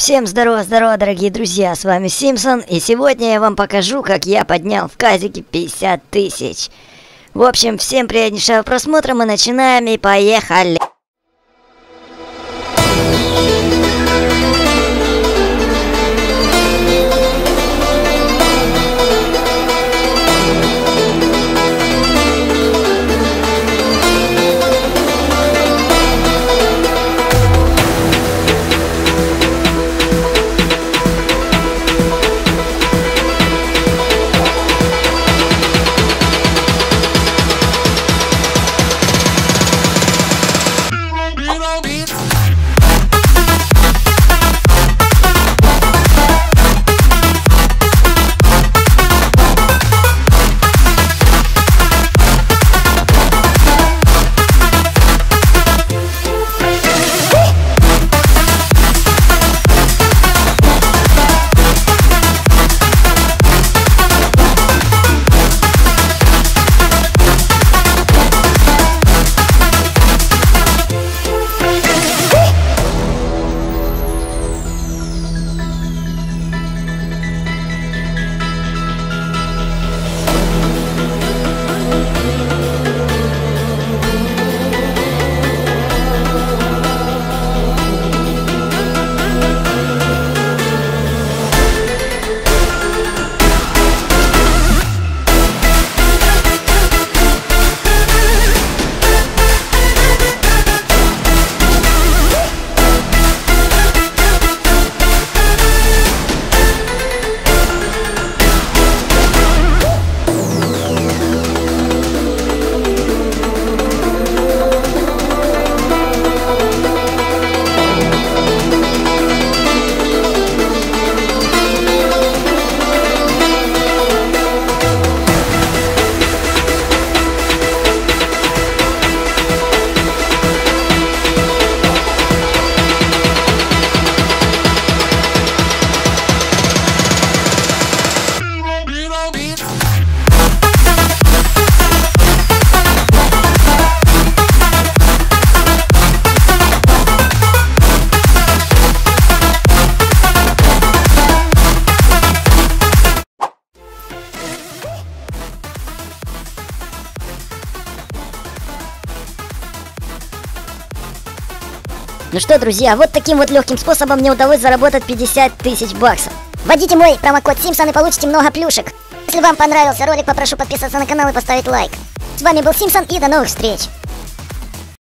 Всем здорово, дорогие друзья, с вами Симпсон, и сегодня я вам покажу, как я поднял в казике 50 тысяч. В общем, всем приятнейшего просмотра, мы начинаем и поехали! Ну что, друзья, вот таким вот легким способом мне удалось заработать 50 тысяч баксов. Вводите мой промокод Симпсон и получите много плюшек. Если вам понравился ролик, попрошу подписаться на канал и поставить лайк. С вами был Симпсон, и до новых встреч!